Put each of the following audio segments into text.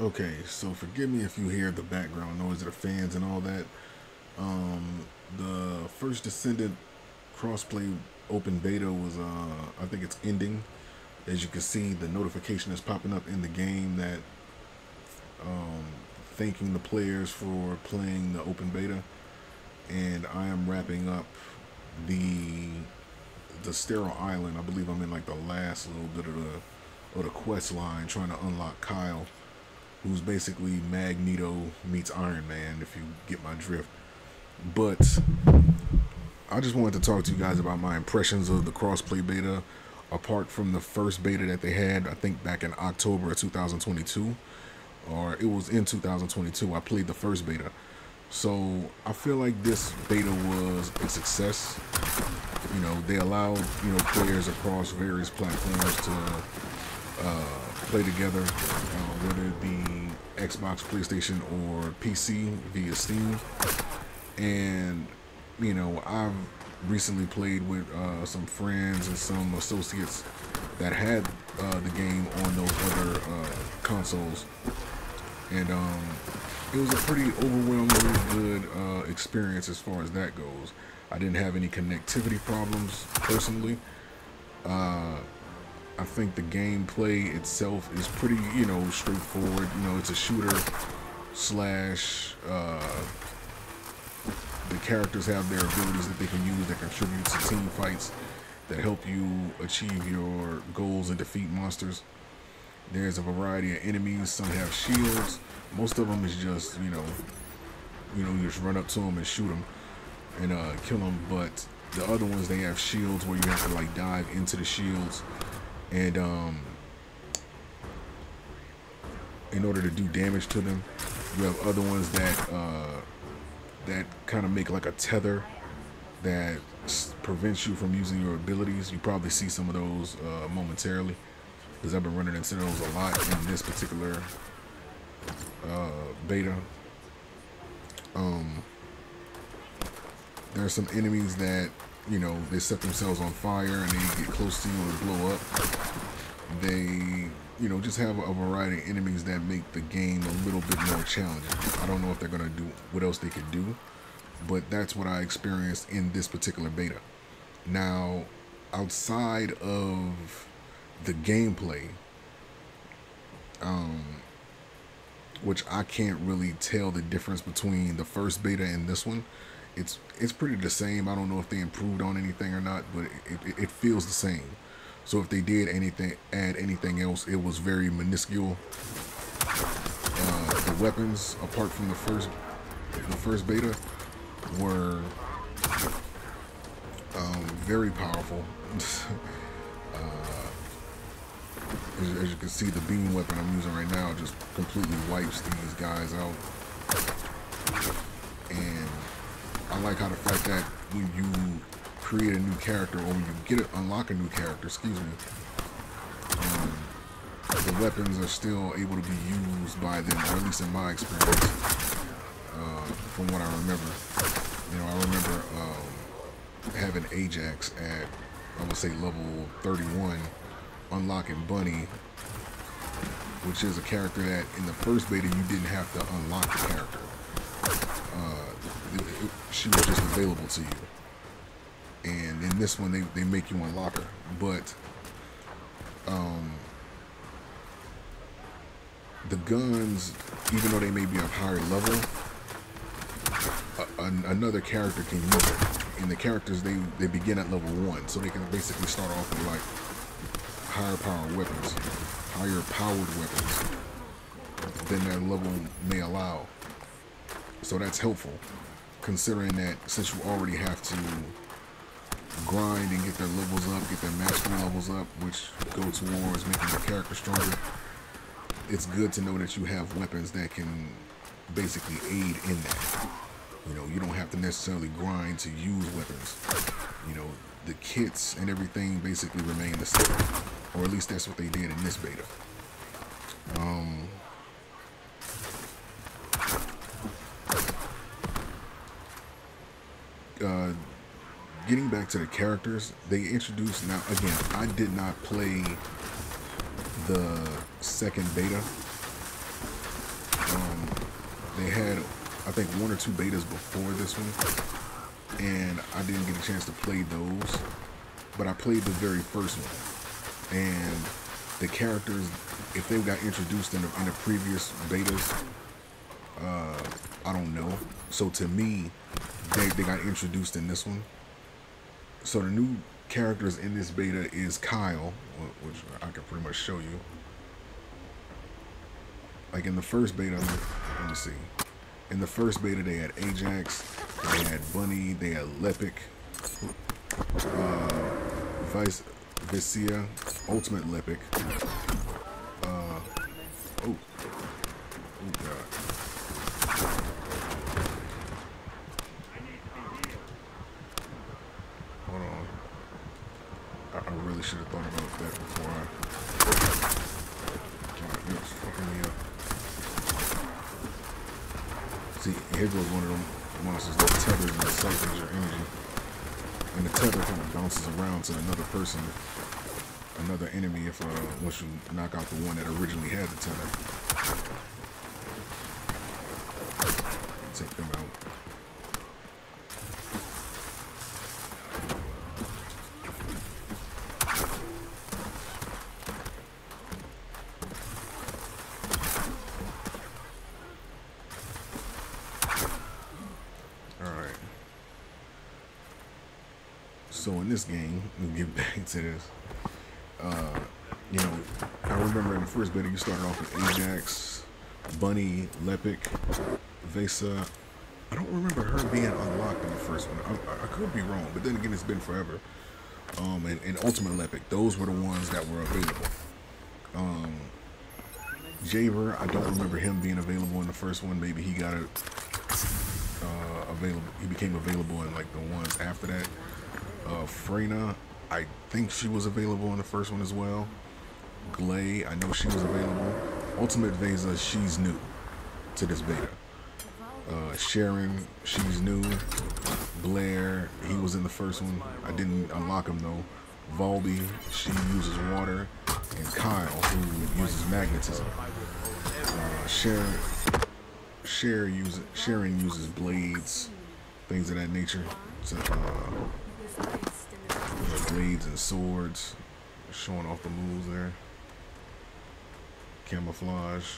Okay, so forgive me if you hear the background noise of the fans and all that. The First Descendant crossplay open beta was, I think it's ending. As you can see, the notification is popping up in the game that thanking the players for playing the open beta. And I am wrapping up the Sterile Island. I believe I'm in like the last little bit of the quest line, trying to unlock Kyle, who's basically Magneto meets Iron Man, if you get my drift. But I just wanted to talk to you guys about my impressions of the crossplay beta, apart from the first beta that they had, I think back in October of 2022, or it was in 2022, I played the first beta. So I feel like this beta was a success. You know, they allowed, you know, players across various platforms to play together, whether it be Xbox, PlayStation, or PC via Steam. And, you know, I've recently played with some friends and some associates that had the game on those other consoles. And it was a pretty overwhelmingly good experience as far as that goes. I didn't have any connectivity problems personally. I think the gameplay itself is pretty, you know, straightforward. You know, it's a shooter slash the characters have their abilities that they can use that contribute to team fights that help you achieve your goals and defeat monsters. There's a variety of enemies. Some have shields. Most of them is just, you just run up to them and shoot them and kill them. But the other ones, they have shields where you have to like dive into the shields, and in order to do damage to them. You have other ones that that kind of make like a tether that prevents you from using your abilities. You probably see some of those momentarily, because I've been running into those a lot in this particular beta. There are some enemies that, you know, they set themselves on fire and they get close to you and blow up. They, you know, just have a variety of enemies that make the game a little bit more challenging. I don't know if they're gonna do what else they could do, but that's what I experienced in this particular beta. Now, outside of the gameplay, which I can't really tell the difference between the first beta and this one, it's pretty the same. I don't know if they improved on anything or not, but it feels the same. So if they did anything, add anything else, it was very minuscule. The weapons, apart from the first beta, were very powerful. As you can see, the beam weapon I'm using right now just completely wipes these guys out. And I like how the fact that when you create a new character, or when you unlock a new character, the weapons are still able to be used by them, or at least in my experience, from what I remember. You know, I remember having Ajax at, I would say, level 31, unlocking Bunny, which is a character that in the first beta you didn't have to unlock the character. She was just available to you, and in this one they make you unlock her. But the guns, even though they may be of higher level, another character can use it. And the characters, they begin at level 1, so they can basically start off with like higher powered weapons than their level may allow. So that's helpful, considering that since you already have to grind and get their levels up, get their mastery levels up, which go towards making your character stronger, it's good to know that you have weapons that can basically aid in that. You know, you don't have to necessarily grind to use weapons. You know, the kits and everything basically remain the same, or at least that's what they did in this beta. Getting back to the characters, they introduced, now again, I did not play the second beta, They had, I think, one or two betas before this one, and I didn't get a chance to play those, but I played the very first one, and the characters, if they got introduced in the previous betas, I don't know. So to me, they got introduced in this one. So the new characters in this beta is Kyle, which I can pretty much show you. Like in the first beta, let me see. In the first beta, they had Ajax, they had Bunny, they had Lepic, Viessa, Ultimate Lepic. Oh God. I should have thought about that before God, it was fucking me up. See, here goes one of them monsters that tethers and recycles your energy. And the tether kind of bounces around to another person, another enemy, if once you knock out the one that originally had the tether. Take them out. Game, we'll get back to this. You know, I remember in the first beta you started off with Ajax, Bunny, Lepic, Viessa. I don't remember her being unlocked in the first one. I could be wrong, but then again, it's been forever. And Ultimate Lepic, those were the ones that were available. Javer, I don't remember him being available in the first one. Maybe he got he became available in like the ones after that. Freyna, I think she was available in the first one as well. Glay, I know she was available. Ultimate Viessa, she's new to this beta. Sharen, she's new. Blair, he was in the first one. I didn't unlock him though. Volby, she uses water. And Kyle, who uses magnetism. Sharen uses blades, things of that nature. So, blades and swords, showing off the moves there. Camouflage.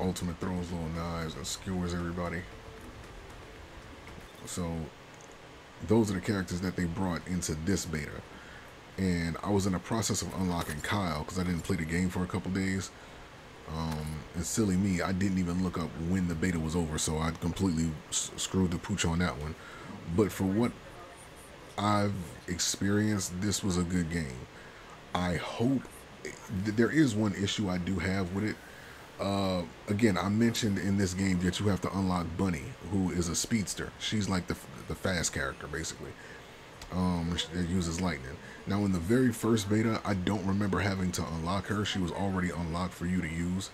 Ultimate throws little knives and skewers everybody. So those are the characters that they brought into this beta. And I was in the process of unlocking Kyle because I didn't play the game for a couple days. And silly me, I didn't even look up when the beta was over, so I completely screwed the pooch on that one. But for what I've experienced, this was a good game. I hope there is one issue I do have with it. Again, I mentioned in this game that you have to unlock Bunny, who is a speedster. She's like the fast character, basically. It uses lightning. Now in the very first beta, I don't remember having to unlock her. She was already unlocked for you to use,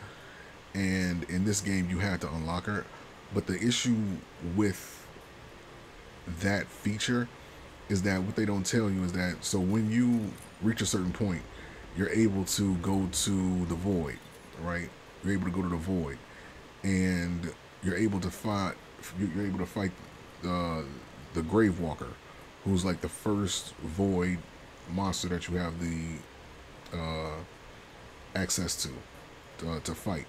and in this game you had to unlock her. But the issue with that feature is that what they don't tell you is that, so when you reach a certain point, you're able to go to the void, right? You're able to go to the void, and you're able to fight. You're able to fight the Grave Walker, who's like the first void monster that you have the access to fight.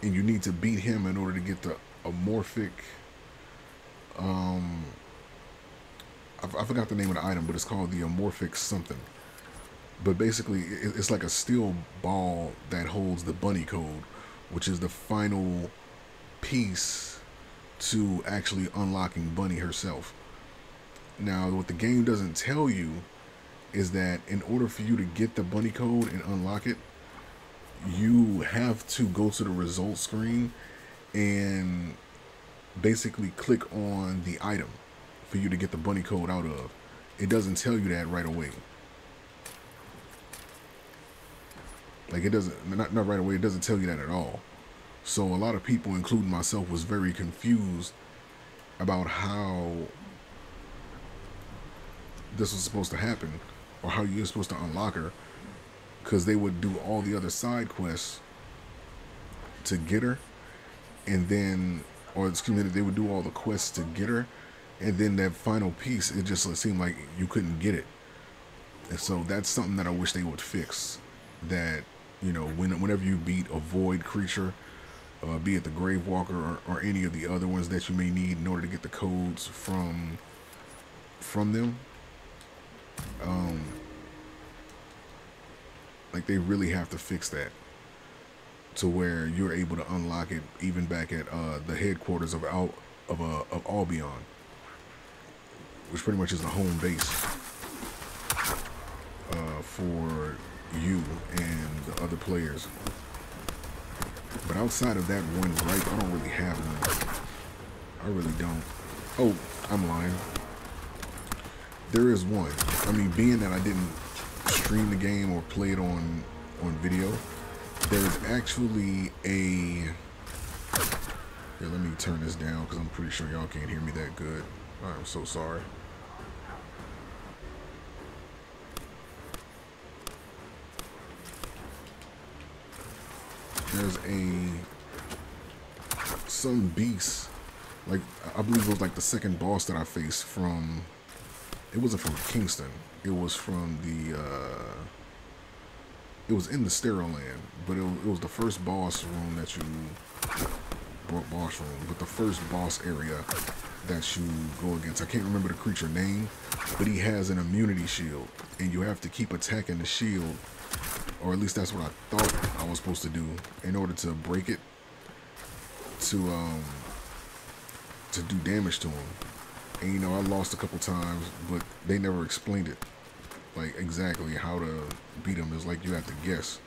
And you need to beat him in order to get the Amorphic, I forgot the name of the item, but it's called the Amorphic something. But basically, it's like a steel ball that holds the Bunny code, which is the final piece to actually unlocking Bunny herself. Now, what the game doesn't tell you is that in order for you to get the Bunny code and unlock it, you have to go to the results screen and basically click on the item for you to get the Bunny code out of. It doesn't tell you that right away. Like, it doesn't, not right away, it doesn't tell you that at all. So a lot of people, including myself, was very confused about how this was supposed to happen or how you're supposed to unlock her, because they would do all the other side quests to get her, and then, or excuse me, they would do all the quests to get her, and then that final piece, it just seemed like you couldn't get it. And so that's something that I wish they would fix, that, you know, whenever you beat a void creature, be it the Grave Walker or any of the other ones that you may need in order to get the codes from them, like, they really have to fix that to where you're able to unlock it even back at the headquarters of Albion, which pretty much is the home base for you and the other players. But outside of that one gripe, I don't really have one. I really don't. Oh, I'm lying. There is one. I mean, being that I didn't stream the game or play it on video, there is actually a... Here, let me turn this down because I'm pretty sure y'all can't hear me that good. I'm so sorry. There's some beast, like, I believe it was like the second boss that I faced from, it wasn't from Kingston, it was from the, it was in the Sterile Land, but it was the first boss room that you, boss room, but the first boss area that you go against. I can't remember the creature name, but he has an immunity shield, and you have to keep attacking the shield, or at least that's what I thought I was supposed to do in order to break it to do damage to him. And, you know, I lost a couple times, but they never explained it, like, exactly how to beat him. It's like you have to guess.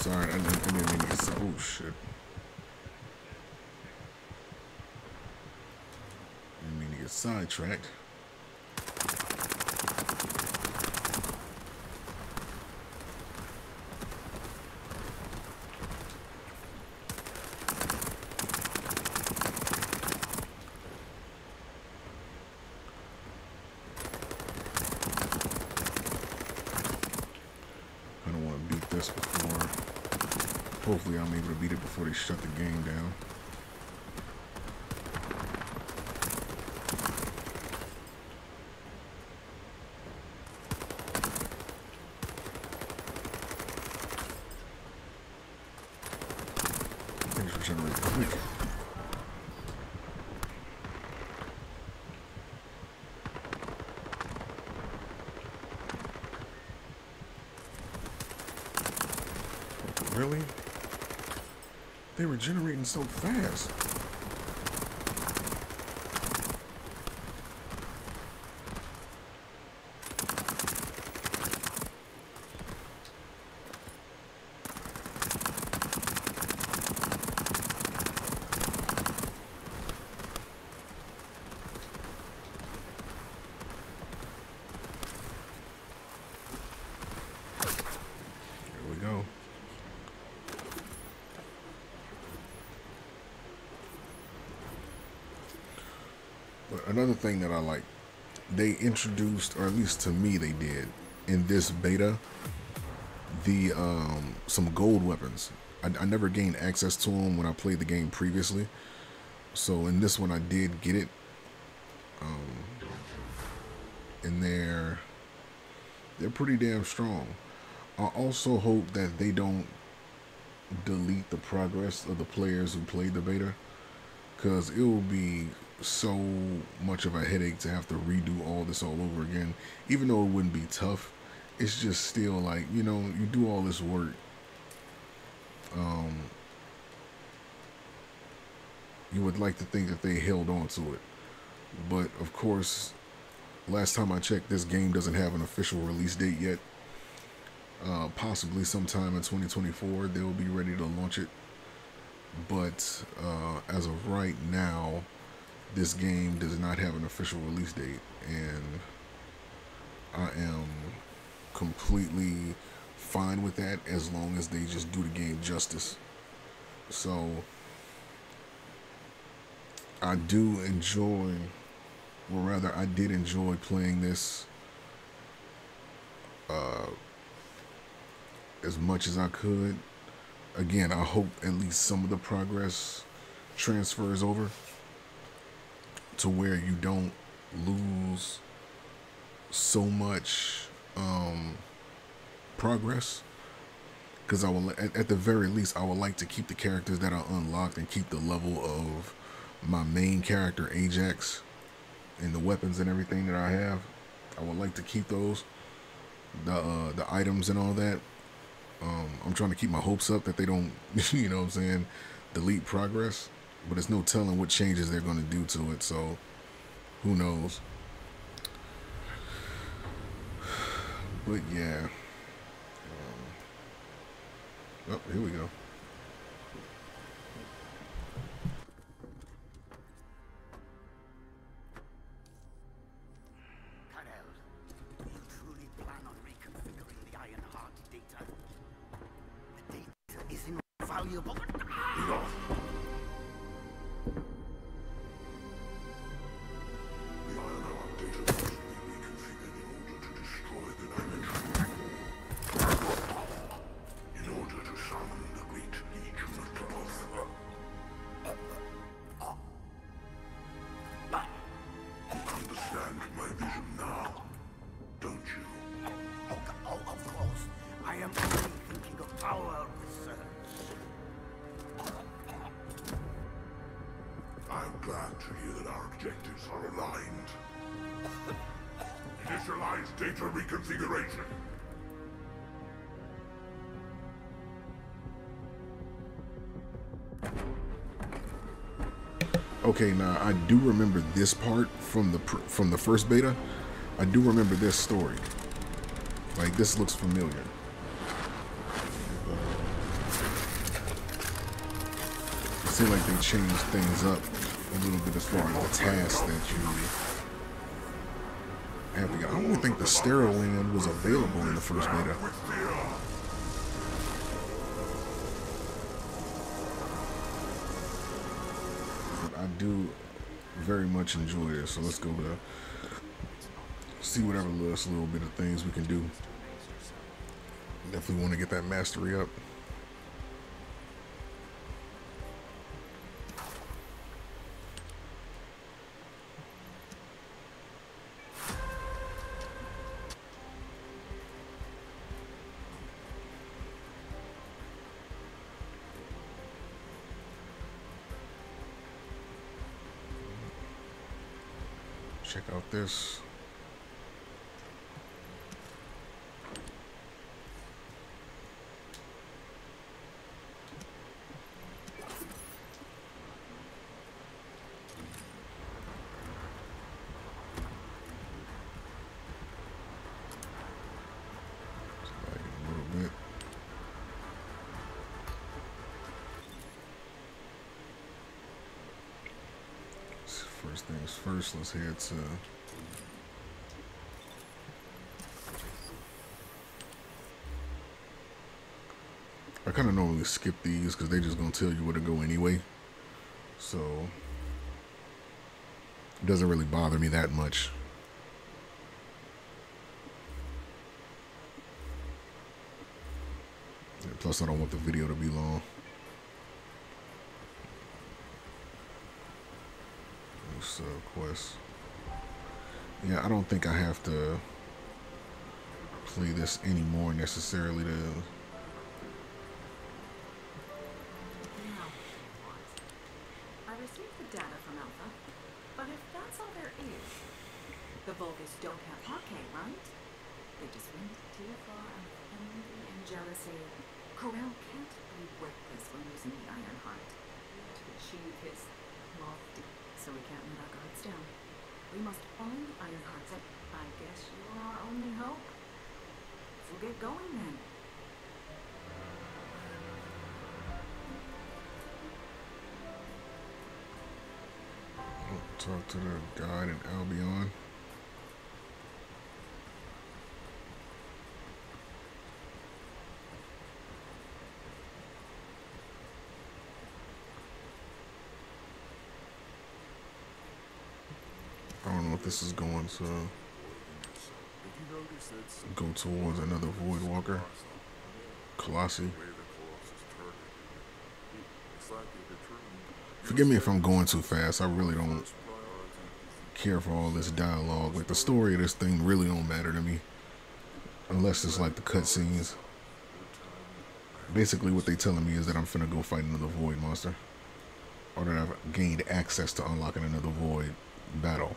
Sorry, I didn't mean to get so... Oh, shit. I didn't mean to get sidetracked. I'm able to beat it before they shut the game down. Things regenerate quick. Really? They were generating so fast. But another thing that I like, they introduced, or at least to me they did, in this beta, the some gold weapons. I never gained access to them when I played the game previously, so in this one I did get it. And they're pretty damn strong. I also hope that they don't delete the progress of the players who played the beta, because it will be so much of a headache to have to redo all this all over again. Even though it wouldn't be tough, it's just still like, you know, you do all this work, you would like to think that they held on to it, but of course last time I checked this game doesn't have an official release date yet. Possibly sometime in 2024 they'll be ready to launch it, but as of right now this game does not have an official release date, and I am completely fine with that as long as they just do the game justice. So I do enjoy, or rather I did enjoy playing this as much as I could. Again, I hope at least some of the progress transfers over to where you don't lose so much progress, because I will, at the very least I would like to keep the characters that are unlocked and keep the level of my main character Ajax and the weapons and everything that I have. I would like to keep those, the items and all that. I'm trying to keep my hopes up that they don't, you know what I'm saying, delete progress, but it's no telling what changes they're going to do to it, so who knows. But yeah, oh, here we go. Reconfiguration. Okay, now I do remember this part from the first beta. I do remember this story. Like, this looks familiar. It seems like they changed things up a little bit as far as the tasks that you. I don't think the Sterile Island was available in the first beta. But I do very much enjoy this, so let's go to see whatever little bit of things we can do. Definitely want to get that mastery up. Check out this. First, let's head to I kind of normally skip these because they're just gonna tell you where to go anyway, so It doesn't really bother me that much. And plus, I don't want the video to be long. Quest. Yeah, I don't think I have to play this anymore necessarily to I received the data from Alpha, but if that's all there is, the Vulgus don't have hockey, right? They just went too far out of envy and jealousy. Corral can't be reckless when using the Ironheart to achieve his lofty. So we can't let our guards down. We must find the Ironhearts, and I guess you're our only hope. So get going then. Talk to the guide in Albion. This is going to go towards another Void Walker, Colossi. Forgive me if I'm going too fast. I really don't care for all this dialogue. Like, the story of this thing really don't matter to me, unless it's like the cutscenes. Basically, what they telling me is that I'm finna go fight another Void monster, or that I've gained access to unlocking another Void battle.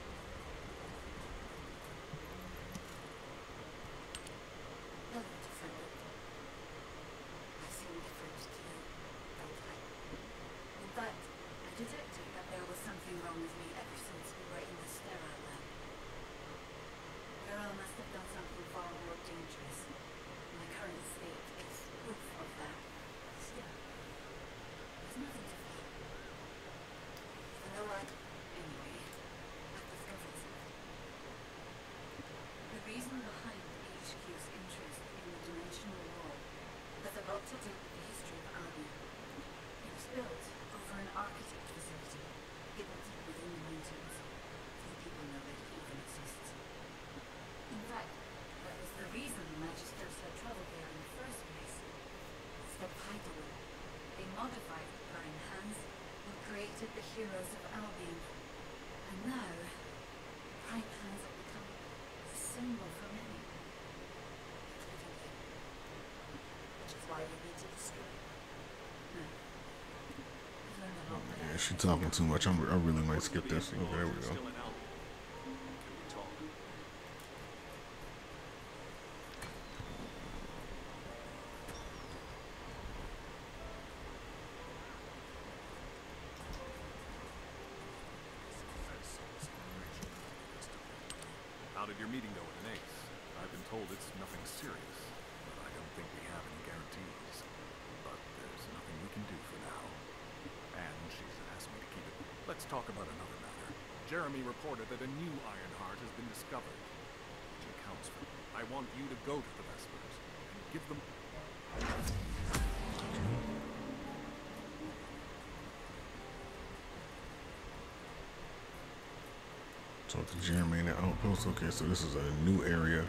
She's talking too much. I really might skip this. Okay, there we go. How did your meeting go with an ace? I've been told it's nothing serious, but I don't think we have any guarantees. But there's nothing we can do for now. And she's asked me to keep it. Let's talk about another matter. Jeremy reported that a new Ironheart has been discovered, which accounts for it. I want you to go to the Vespers and give them... Talk to Jeremy in the outpost. Okay, so this is a new area.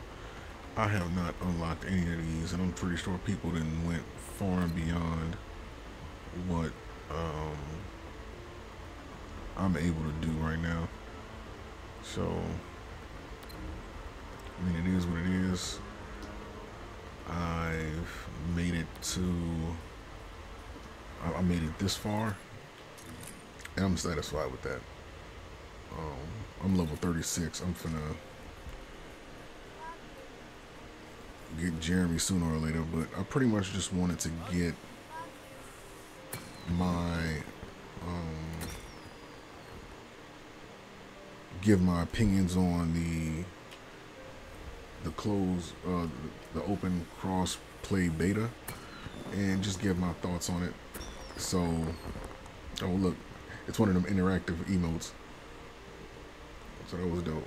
I have not unlocked any of these, and I'm pretty sure people didn't went far and beyond what I'm able to do right now. So I mean, it is what it is. I've made it to I made it this far, and I'm satisfied with that. I'm level 36. I'm finna get Jeremy sooner or later, but I pretty much just wanted to get my give my opinions on the closed the open cross play beta, and just give my thoughts on it. So oh look, it's one of them interactive emotes, so that was dope.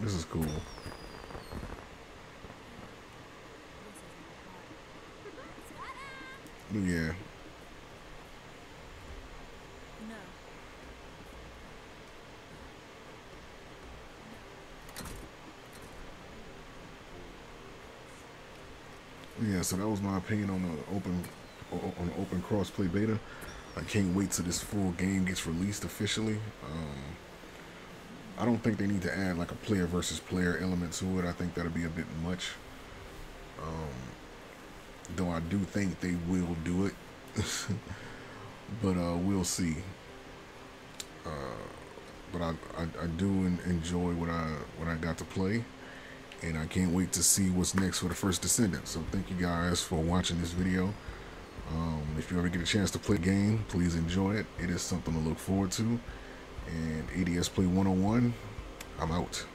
This is cool. Yeah, Yeah, so that was my opinion on the open crossplay beta. I can't wait till this full game gets released officially. I don't think they need to add like a player versus player element to it. I think that'll be a bit much. Though I do think they will do it. But we'll see. But I do enjoy what I got to play, and I can't wait to see what's next for The First Descendant. So thank you guys for watching this video. If you ever get a chance to play the game, please enjoy it. It is something to look forward to. And ADSplay101, I'm out.